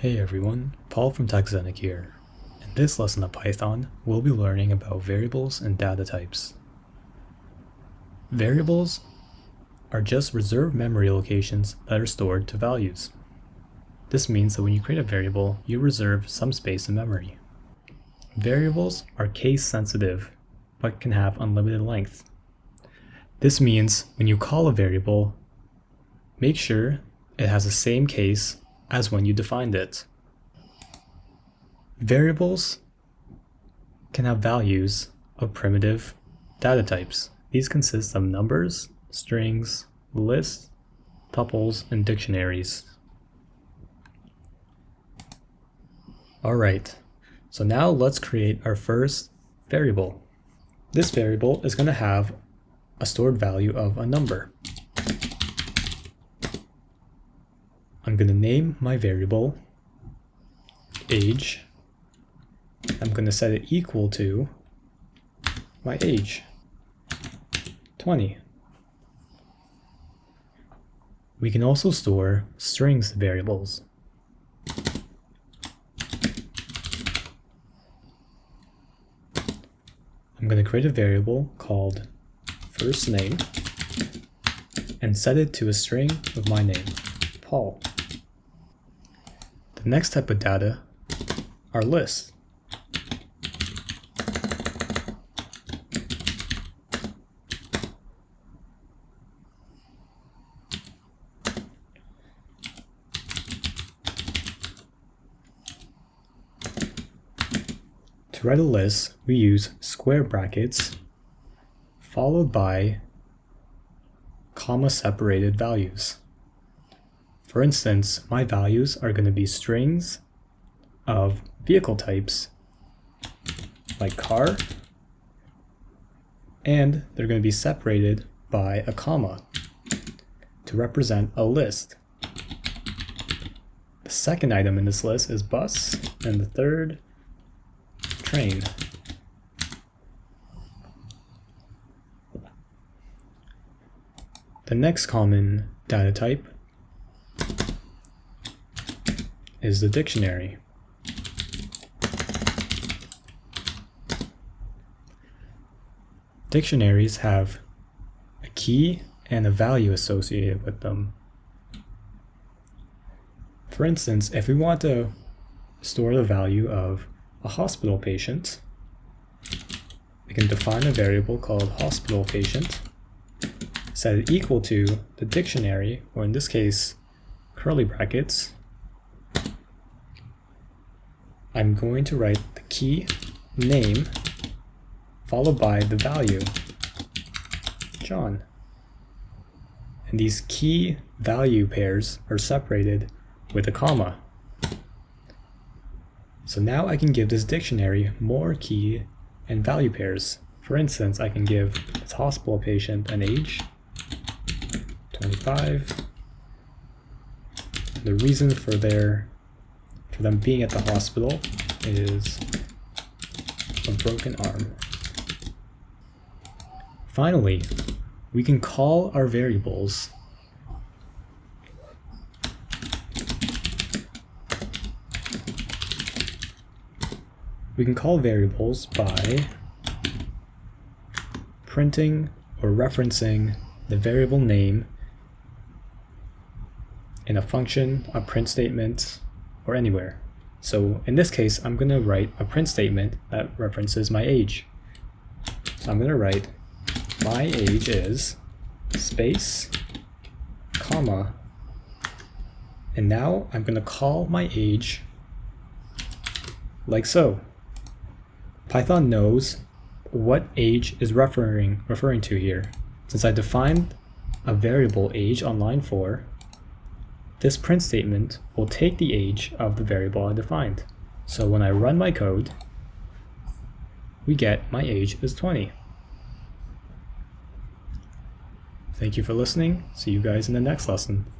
Hey everyone, Paul from TechZenik here. In this lesson of Python, we'll be learning about variables and data types. Variables are just reserved memory locations that are stored to values. This means that when you create a variable, you reserve some space in memory. Variables are case sensitive, but can have unlimited length. This means when you call a variable, make sure it has the same case as when you defined it. Variables can have values of primitive data types. These consist of numbers, strings, lists, tuples, and dictionaries. Alright, so now let's create our first variable. This variable is going to have a stored value of a number. I'm going to name my variable age. I'm going to set it equal to my age, 20. We can also store strings to variables. I'm going to create a variable called first name and set it to a string of my name, Paul. The next type of data are lists. To write a list, we use square brackets followed by comma-separated values. For instance, my values are going to be strings of vehicle types, like car, and they're going to be separated by a comma to represent a list. The second item in this list is bus, and the third, train. The next common data type is the dictionary. Dictionaries have a key and a value associated with them. For instance, if we want to store the value of a hospital patient, we can define a variable called hospital patient, set it equal to the dictionary, or in this case, curly brackets. I'm going to write the key name followed by the value, John. And these key value pairs are separated with a comma. So now I can give this dictionary more key and value pairs. For instance, I can give its hospital patient an age, 25, the reason for them being at the hospital is a broken arm. Finally, we can call our variables by printing or referencing the variable name in a function, a print statement, or anywhere. So in this case, I'm going to write a print statement that references my age. So I'm going to write my age is space, comma, and now I'm going to call my age like so. Python knows what age is referring to here. Since I defined a variable age on line 4, this print statement will take the age of the variable I defined. So when I run my code, we get my age is 20. Thank you for listening. See you guys in the next lesson.